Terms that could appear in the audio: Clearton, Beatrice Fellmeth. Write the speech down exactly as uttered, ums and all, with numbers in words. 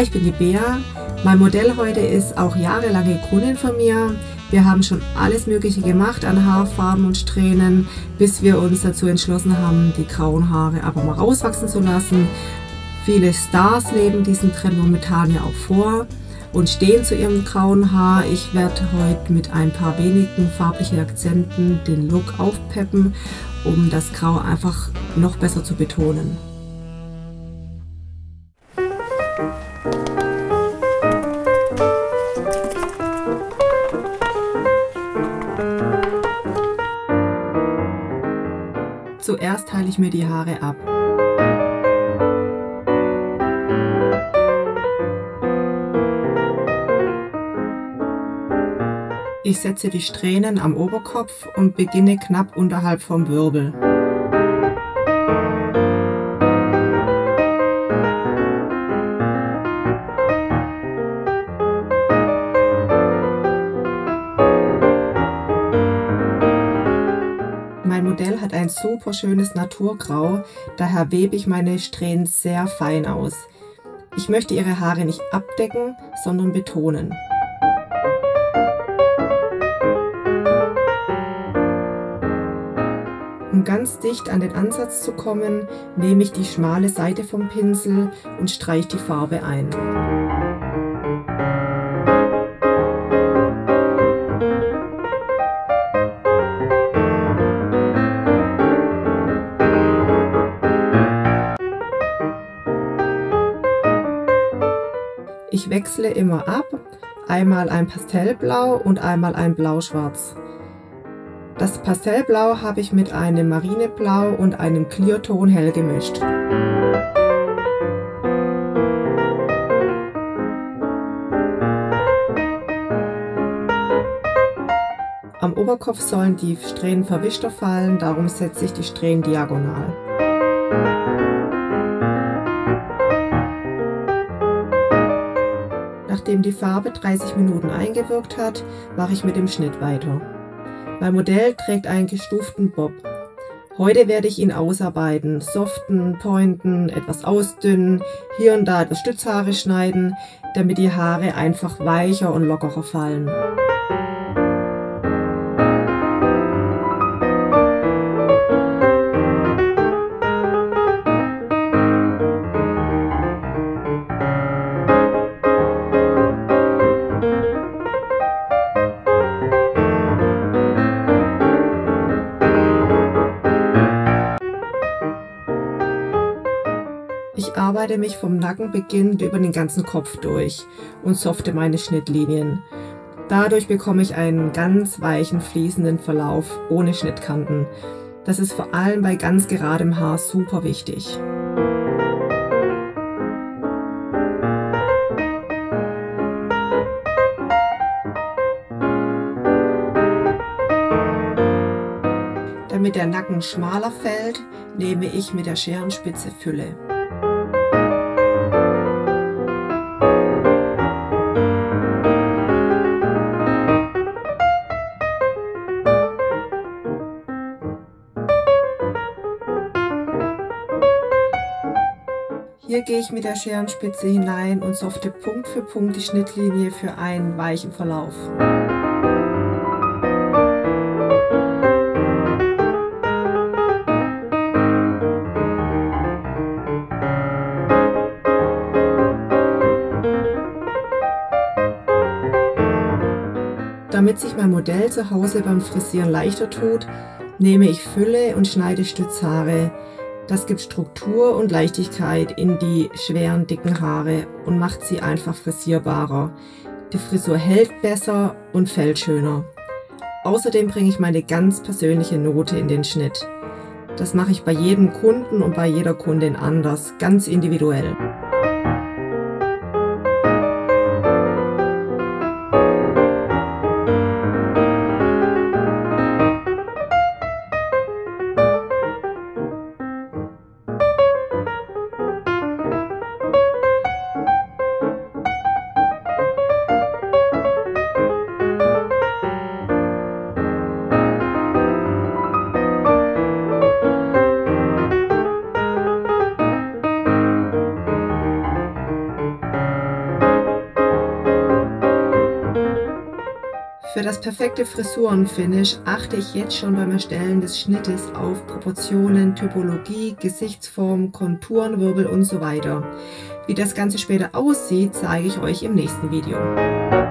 Ja, ich bin die Bea. Mein Modell heute ist auch jahrelange Kundin von mir. Wir haben schon alles Mögliche gemacht an Haarfarben und Strähnen, bis wir uns dazu entschlossen haben, die grauen Haare aber mal rauswachsen zu lassen. Viele Stars leben diesen Trend momentan ja auch vor und stehen zu ihrem grauen Haar. Ich werde heute mit ein paar wenigen farblichen Akzenten den Look aufpeppen, um das Grau einfach noch besser zu betonen. Zuerst teile ich mir die Haare ab. Ich setze die Strähnen am Oberkopf und beginne knapp unterhalb vom Wirbel. Mein Modell hat ein super schönes Naturgrau, daher webe ich meine Strähnen sehr fein aus. Ich möchte ihre Haare nicht abdecken, sondern betonen. Um ganz dicht an den Ansatz zu kommen, nehme ich die schmale Seite vom Pinsel und streiche die Farbe ein. Ich wechsle immer ab, einmal ein Pastellblau und einmal ein Blauschwarz. Das Pastellblau habe ich mit einem Marineblau und einem Clearton hell gemischt. Am Oberkopf sollen die Strähnen verwischter fallen, darum setze ich die Strähnen diagonal. Nachdem die Farbe dreißig Minuten eingewirkt hat, mache ich mit dem Schnitt weiter. Mein Modell trägt einen gestuften Bob. Heute werde ich ihn ausarbeiten, soften, pointen, etwas ausdünnen, hier und da etwas Stützhaare schneiden, damit die Haare einfach weicher und lockerer fallen. Ich arbeite mich vom Nacken beginnend über den ganzen Kopf durch und softe meine Schnittlinien. Dadurch bekomme ich einen ganz weichen, fließenden Verlauf ohne Schnittkanten. Das ist vor allem bei ganz geradem Haar super wichtig. Damit der Nacken schmaler fällt, nehme ich mit der Scherenspitze Fülle. Hier gehe ich mit der Scherenspitze hinein und softe Punkt für Punkt die Schnittlinie für einen weichen Verlauf. Damit sich mein Modell zu Hause beim Frisieren leichter tut, nehme ich Fülle und schneide Stützhaare. Das gibt Struktur und Leichtigkeit in die schweren, dicken Haare und macht sie einfach frisierbarer. Die Frisur hält besser und fällt schöner. Außerdem bringe ich meine ganz persönliche Note in den Schnitt. Das mache ich bei jedem Kunden und bei jeder Kundin anders, ganz individuell. Für das perfekte Frisurenfinish achte ich jetzt schon beim Erstellen des Schnittes auf Proportionen, Typologie, Gesichtsform, Konturen, Wirbel und so weiter. Wie das Ganze später aussieht, zeige ich euch im nächsten Video.